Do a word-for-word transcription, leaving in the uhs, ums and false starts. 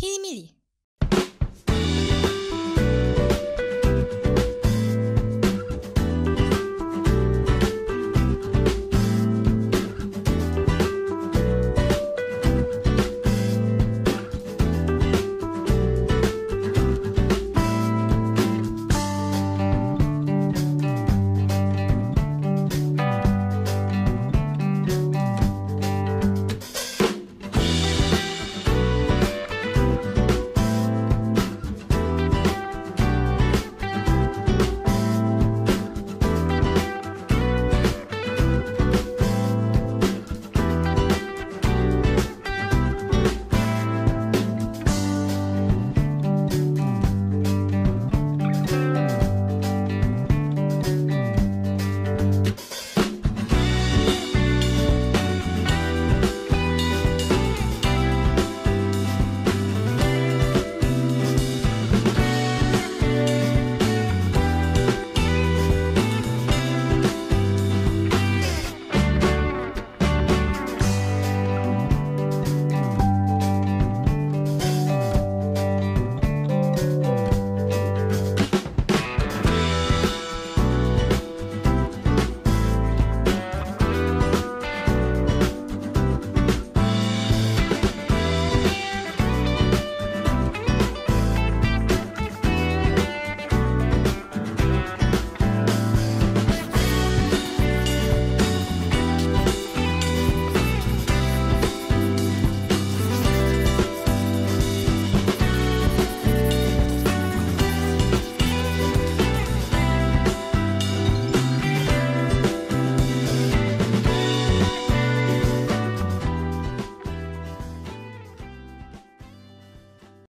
Hiri Miri.